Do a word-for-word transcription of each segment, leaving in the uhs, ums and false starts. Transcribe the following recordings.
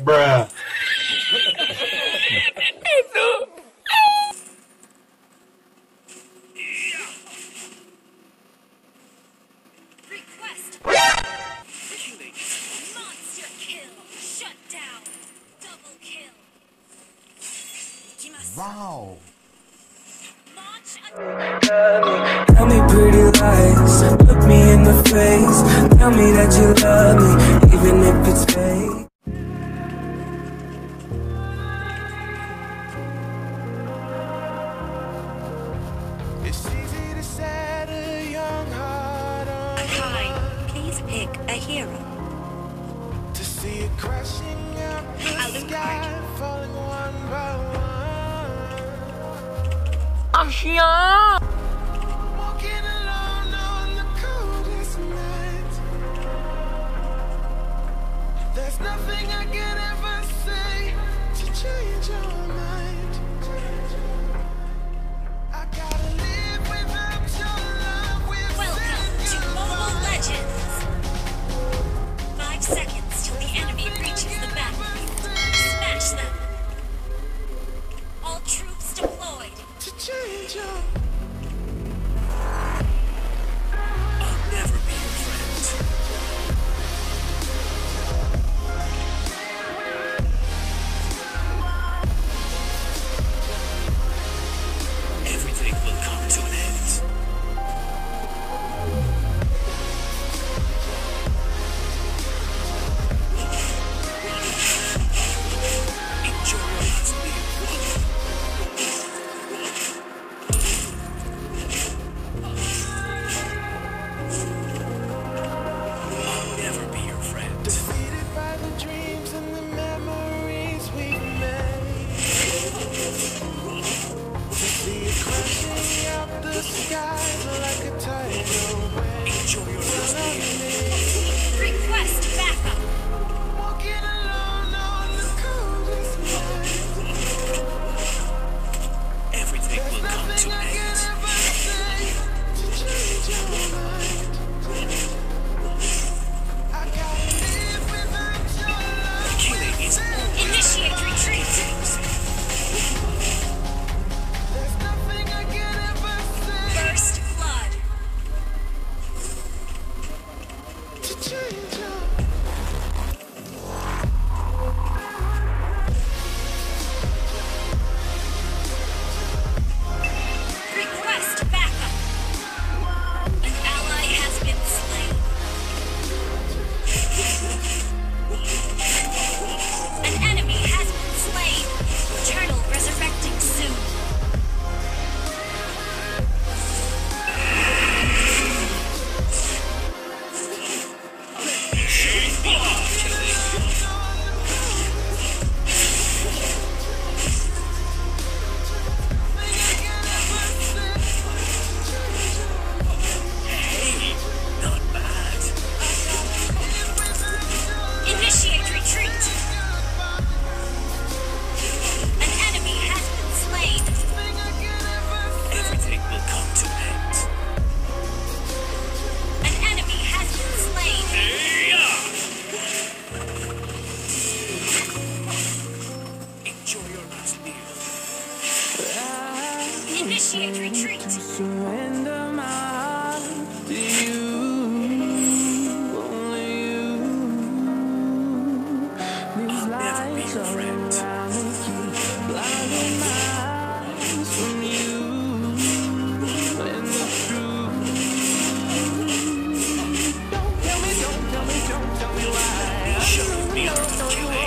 Bruh. Wow. Tell me pretty lies, look me in the face, tell me that you love me, even if it's fake. It's easy to set a young heart on. Hi, please pick a hero. To see it crashing up the sky, falling one by one. Walking alone on the coldest night. There's nothing I can ever say to change your mind. I gotta live without your love. Welcome to Mobile Legends. Five seconds till the enemy reaches the battlefield. Smash them. All troops deployed. Change up. I'll never be your friend. Everything will come to an end. Enjoy your last meal. Initiate retreat. Surrender my heart to you, only you. These I'll never be your friend. Blinding my eyes from you and the truth. Don't tell me, don't tell me, don't tell me why. Show me all the killing.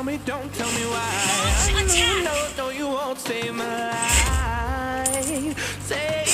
tell me, don't tell me why. I know, no, no, you won't save my life. Save